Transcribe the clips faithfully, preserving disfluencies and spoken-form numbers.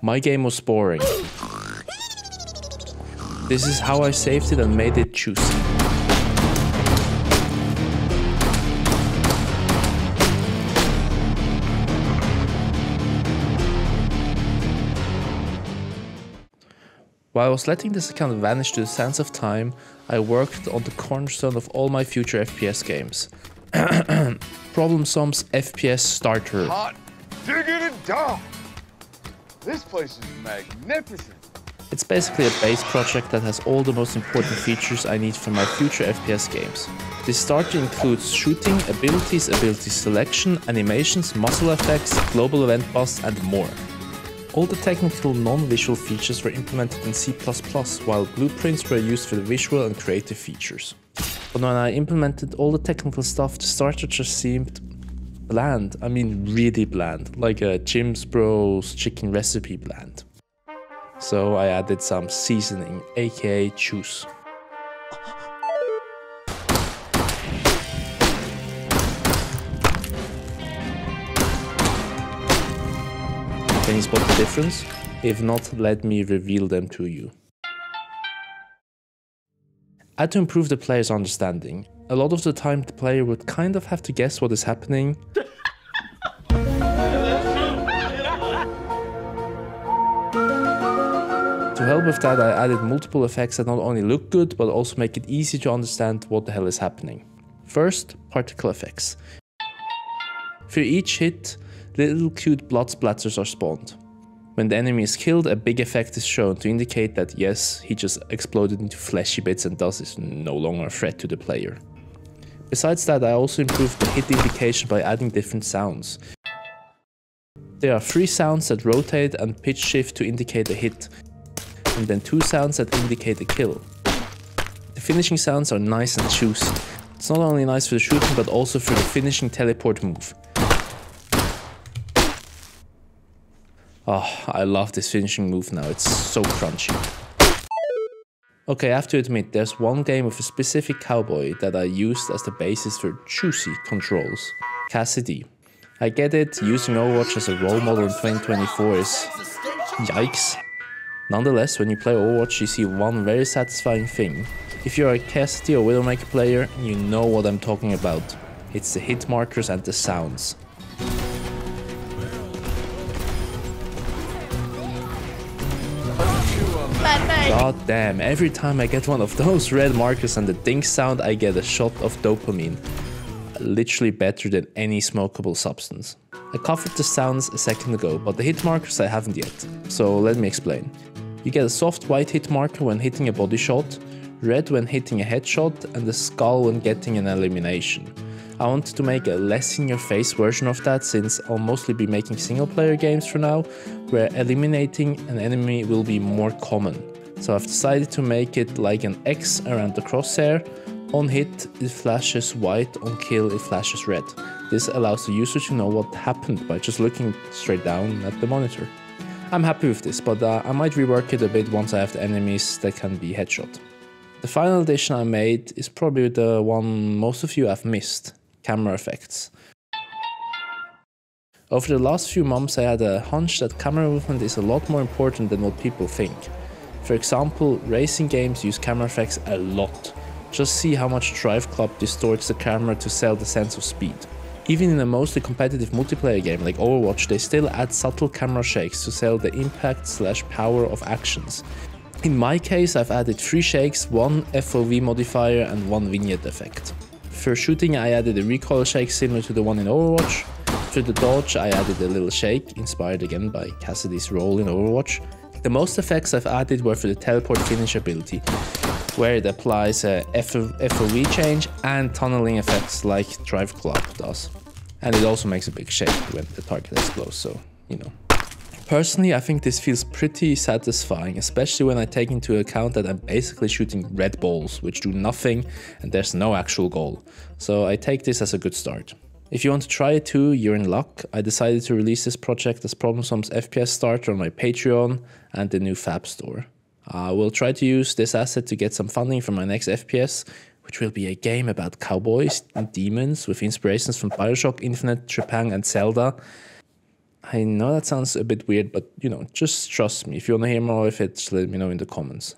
My game was boring. This is how I saved it and made it juicy. While I was letting this account vanish to the sands of time, I worked on the cornerstone of all my future F P S games. Problemsome's F P S starter. Hot diggity dog! This place is magnificent! It's basically a base project that has all the most important features I need for my future F P S games. This starter includes shooting, abilities, ability selection, animations, muscle effects, global event busts, and more. All the technical non-visual features were implemented in C plus plus, while blueprints were used for the visual and creative features. But when I implemented all the technical stuff, the starter just seemed bland. I mean really bland, like a Jim's Bros chicken recipe bland. So I added some seasoning, aka juice. Can you spot the difference? If not, let me reveal them to you. I had to improve the player's understanding. A lot of the time the player would kind of have to guess what is happening. To help with that, I added multiple effects that not only look good, but also make it easy to understand what the hell is happening. First, particle effects. For each hit, little cute blood splatters are spawned. When the enemy is killed, a big effect is shown to indicate that yes, he just exploded into fleshy bits and thus is no longer a threat to the player. Besides that, I also improved the hit indication by adding different sounds. There are three sounds that rotate and pitch shift to indicate a hit, and then two sounds that indicate a kill. The finishing sounds are nice and juicy. It's not only nice for the shooting, but also for the finishing teleport move. Oh, I love this finishing move now, it's so crunchy. Okay, I have to admit, there's one game with a specific cowboy that I used as the basis for juicy controls. Cassidy. I get it, using Overwatch as a role model in twenty twenty-four is... yikes. Nonetheless, when you play Overwatch, you see one very satisfying thing. If you're a Cassidy or Widowmaker player, you know what I'm talking about. It's the hit markers and the sounds. God damn, every time I get one of those red markers and the ding sound, I get a shot of dopamine. Literally better than any smokable substance. I covered the sounds a second ago, but the hit markers I haven't yet. So let me explain. You get a soft white hit marker when hitting a body shot, red when hitting a headshot, and a skull when getting an elimination. I wanted to make a less in your face version of that, since I'll mostly be making single player games for now, where eliminating an enemy will be more common. So I've decided to make it like an X around the crosshair. On hit it flashes white, on kill it flashes red. This allows the user to know what happened by just looking straight down at the monitor. I'm happy with this, but uh, I might rework it a bit once I have the enemies that can be headshot. The final addition I made is probably the one most of you have missed, camera effects. Over the last few months I had a hunch that camera movement is a lot more important than what people think. For example, racing games use camera effects a lot. Just see how much Driveclub distorts the camera to sell the sense of speed. Even in a mostly competitive multiplayer game like Overwatch, they still add subtle camera shakes to sell the impact slash power of actions. In my case, I've added three shakes, one F O V modifier and one vignette effect. For shooting, I added a recoil shake similar to the one in Overwatch. For the dodge, I added a little shake, inspired again by Cassidy's role in Overwatch. The most effects I've added were for the teleport finish ability, where it applies a F O V change and tunneling effects like Driveclub does. And it also makes a big shake when the target explodes, so, you know. Personally, I think this feels pretty satisfying, especially when I take into account that I'm basically shooting red balls, which do nothing and there's no actual goal. So I take this as a good start. If you want to try it too, you're in luck. I decided to release this project as Problemsome's F P S starter on my Patreon and the new Fab Store. I will try to use this asset to get some funding for my next F P S, which will be a game about cowboys and demons with inspirations from Bioshock, Infinite, Tripang and Zelda. I know that sounds a bit weird, but you know, just trust me. If you want to hear more of it, just let me know in the comments.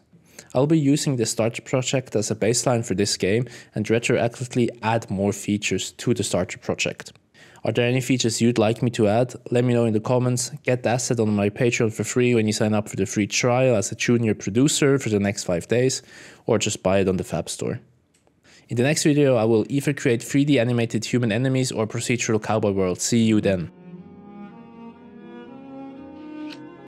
I'll be using the starter project as a baseline for this game and retroactively add more features to the starter project. Are there any features you'd like me to add? Let me know in the comments. Get the asset on my Patreon for free when you sign up for the free trial as a junior producer for the next five days, or just buy it on the Fab Store. In the next video, I will either create three D animated human enemies or procedural cowboy world. See you then.